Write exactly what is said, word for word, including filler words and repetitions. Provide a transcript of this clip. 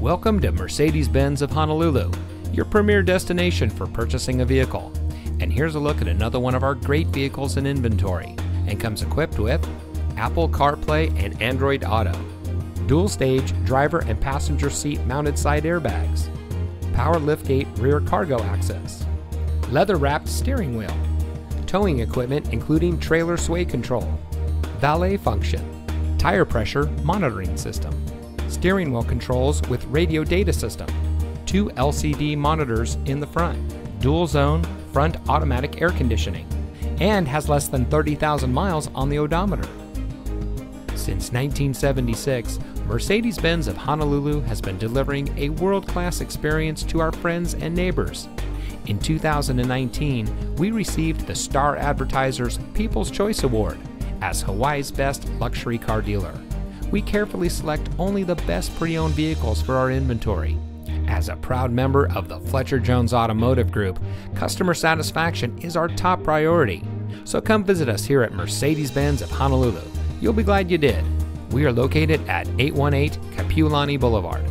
Welcome to Mercedes-Benz of Honolulu, your premier destination for purchasing a vehicle. And here's a look at another one of our great vehicles in inventory, and comes equipped with Apple CarPlay and Android Auto, dual-stage driver and passenger seat mounted side airbags, power liftgate rear cargo access, leather-wrapped steering wheel, towing equipment including trailer sway control, valet function, tire pressure monitoring system, steering wheel controls with radio data system, two L C D monitors in the front, dual zone front automatic air conditioning, and has less than thirty thousand miles on the odometer. Since nineteen seventy-six, Mercedes-Benz of Honolulu has been delivering a world-class experience to our friends and neighbors. In two thousand nineteen, we received the Star Advertiser's People's Choice Award as Hawaii's best luxury car dealer. We carefully select only the best pre-owned vehicles for our inventory. As a proud member of the Fletcher Jones Automotive Group, customer satisfaction is our top priority. So come visit us here at Mercedes-Benz of Honolulu. You'll be glad you did. We are located at eight one eight Kapiolani Boulevard.